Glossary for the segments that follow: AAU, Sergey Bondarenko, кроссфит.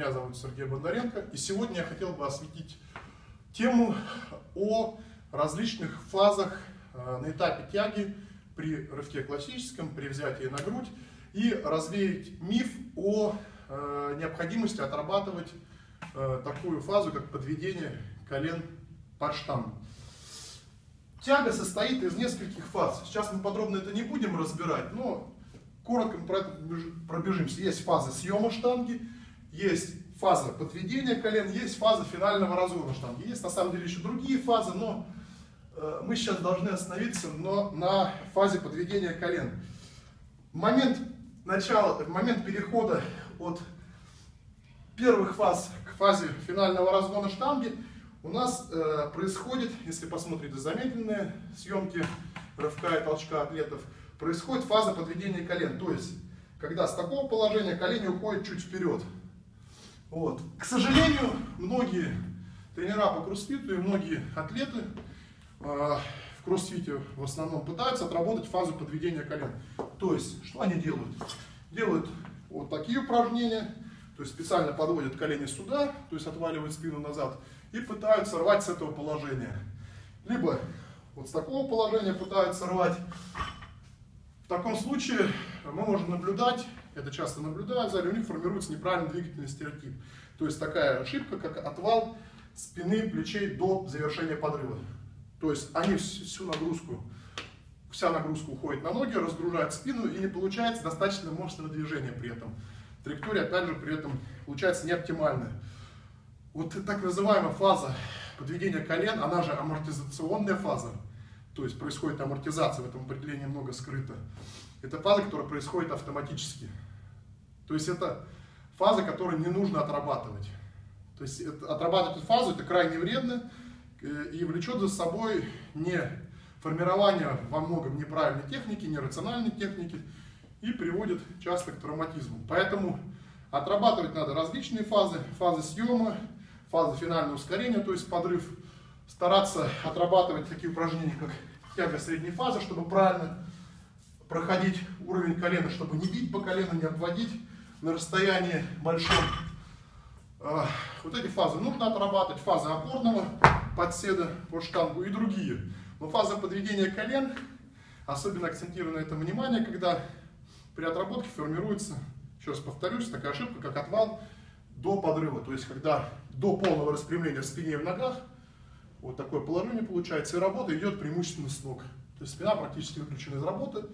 Меня зовут Сергей Бондаренко, и сегодня я хотел бы осветить тему о различных фазах на этапе тяги при рывке классическом, при взятии на грудь, и развеять миф о необходимости отрабатывать такую фазу, как подведение колен под штангу. Тяга состоит из нескольких фаз. Сейчас мы подробно это не будем разбирать, но коротко мы про это пробежимся. Есть фаза съема штанги, есть фаза подведения колен, есть фаза финального разгона штанги. Есть на самом деле еще другие фазы, но мы сейчас должны остановиться на фазе подведения колен. В момент начала, в момент перехода от первых фаз к фазе финального разгона штанги у нас происходит, если посмотрите замедленные съемки рывка и толчка атлетов, происходит фаза подведения колен. То есть, когда с такого положения колени уходят чуть вперед. Вот. К сожалению, многие тренера по кроссфиту и многие атлеты в кроссфите в основном пытаются отработать фазу подведения колен. То есть, что они делают? Делают вот такие упражнения. То есть специально подводят колени сюда, то есть отваливают спину назад и пытаются рвать с этого положения. Либо вот с такого положения пытаются рвать. В таком случае мы можем наблюдать, это часто наблюдают, у них формируется неправильный двигательный стереотип. То есть такая ошибка, как отвал спины, плечей до завершения подрыва. То есть они вся нагрузка уходит на ноги, разгружают спину и не получается достаточно мощного движения при этом. Траектория, опять же, при этом получается неоптимальная. Вот так называемая фаза подведения колен, она же амортизационная фаза. То есть происходит амортизация, в этом определении много скрыто. Это фаза, которая происходит автоматически. То есть это фаза, которую не нужно отрабатывать. То есть отрабатывать эту фазу, это крайне вредно и влечет за собой не формирование во многом неправильной техники, нерациональной техники, и приводит часто к травматизму. Поэтому отрабатывать надо различные фазы. Фазы съема, фазы финального ускорения, то есть подрыв. Стараться отрабатывать такие упражнения, как тяга средней фазы, чтобы правильно проходить уровень колена, чтобы не бить по колену, не обводить на расстоянии большом. Вот эти фазы нужно отрабатывать. Фазы опорного подседа под штангу и другие. Но фаза подведения колен, особенно акцентировано на этом внимание, когда при отработке формируется, еще раз повторюсь, такая ошибка, как отвал до подрыва. То есть, когда до полного распрямления в спине и в ногах, вот такое положение получается, и работа идет преимущественно с ног. То есть спина практически выключена из работы,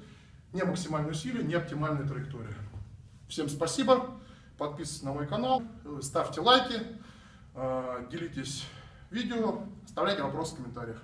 не максимальное усилие, не оптимальная траектория. Всем спасибо, подписывайтесь на мой канал, ставьте лайки, делитесь видео, оставляйте вопросы в комментариях.